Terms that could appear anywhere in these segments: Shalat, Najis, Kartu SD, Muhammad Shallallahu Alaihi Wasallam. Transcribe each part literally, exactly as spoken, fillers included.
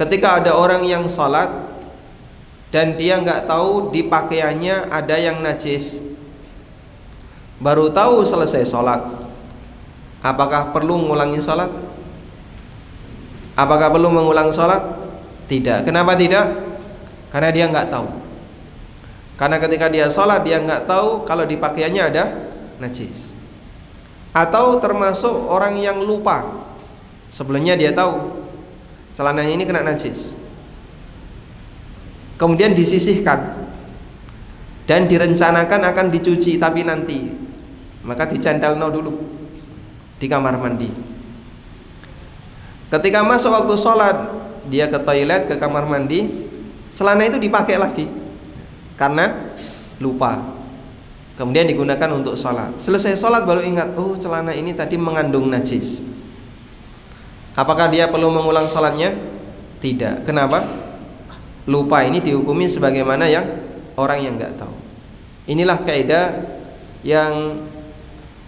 Ketika ada orang yang salat dan dia nggak tahu di pakaiannya ada yang najis, baru tahu selesai salat, apakah perlu ngulangin salat? Apakah perlu mengulang salat? Tidak. Kenapa tidak? Karena dia nggak tahu. Karena ketika dia salat dia nggak tahu kalau di pakaiannya ada najis. Atau termasuk orang yang lupa. Sebelumnya dia tahu celananya ini kena najis, kemudian disisihkan dan direncanakan akan dicuci, tapi nanti, maka dicantelno dulu di kamar mandi. Ketika masuk waktu sholat, dia ke toilet, ke kamar mandi, celana itu dipakai lagi karena lupa, kemudian digunakan untuk sholat. Selesai sholat baru ingat, oh celana ini tadi mengandung najis. Apakah dia perlu mengulang sholatnya? Tidak. Kenapa? Lupa ini dihukumi sebagaimana yang orang yang nggak tahu. Inilah kaidah yang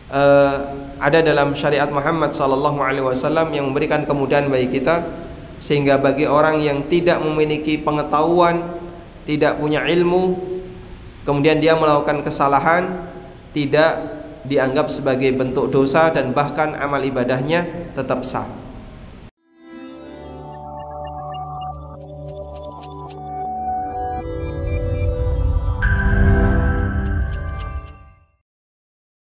uh, ada dalam syariat Muhammad Shallallahu Alaihi Wasallam yang memberikan kemudahan bagi kita, sehingga bagi orang yang tidak memiliki pengetahuan, tidak punya ilmu, kemudian dia melakukan kesalahan, tidak dianggap sebagai bentuk dosa dan bahkan amal ibadahnya tetap sah.